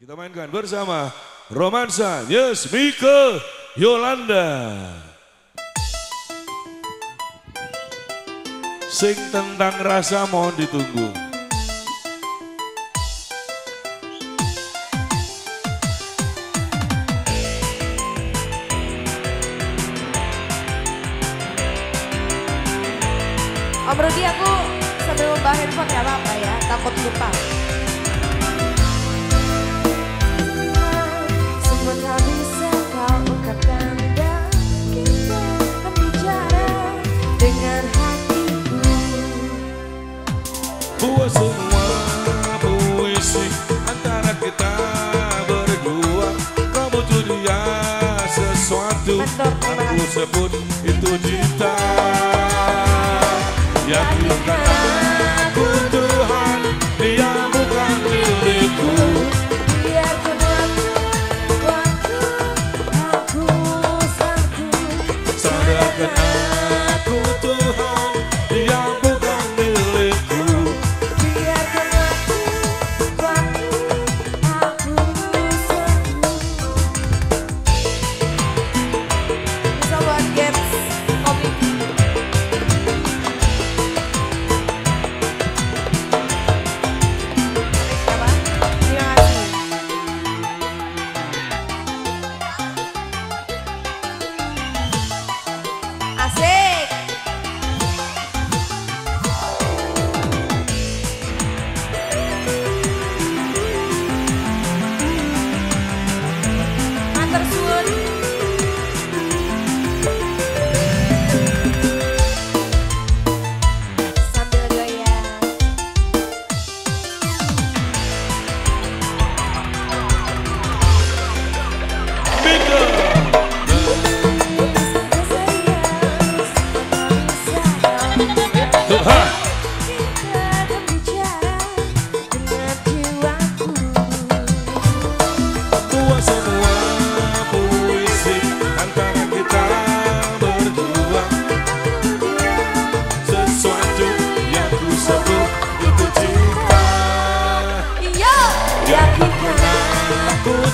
Kita mainkan bersama Romansa Nyes Meike Yolanda. Sing tentang rasa mohon ditunggu. Om Rudy, aku sambil membawa handphone gak apa-apa ya, takut lupa. Buat semua puisi antara kita berdua, kamu tuh dia sesuatu, aku sebut itu cinta. Yakinkan aku Tuhan, dia bukan milikku. Biar waktu aku satu, sadarkan aku Tuhan, dia bukan milikku. Biar waktu aku satu. Bisa buat games komik. Aku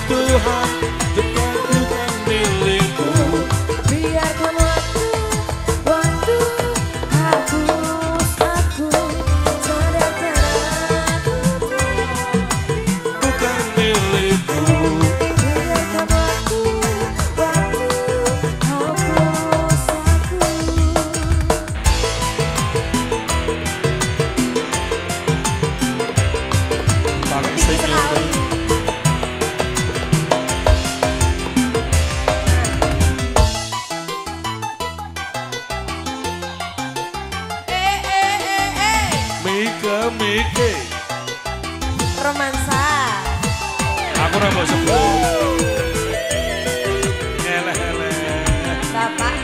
Tuhan, tetap bukan milikku. Biarkan waktu aku sadarkan aku bukan milikku. Biarkan waktu aku. Pakai senyum. Meike Romansa. Aku nambah 10. Eleh-eleh. Bapak.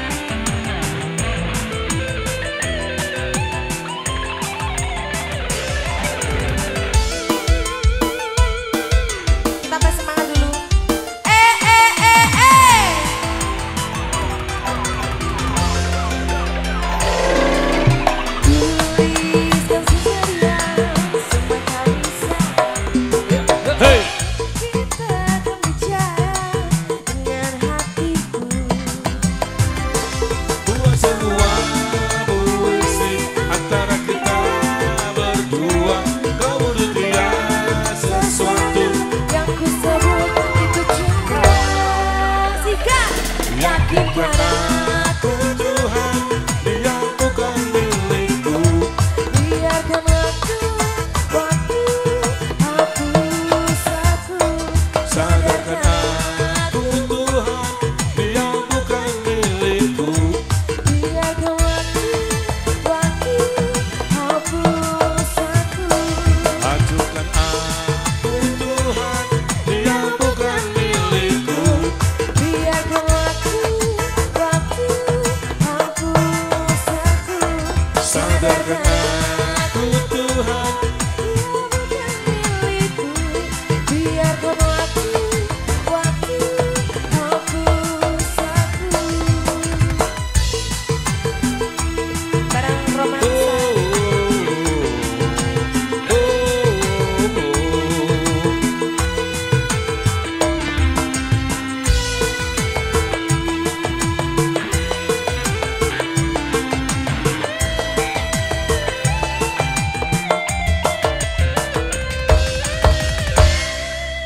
Kita pas semangat dulu. Hey! Kita akan bicara.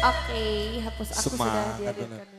Oke, hapus aku semangat sudah dihadirkan.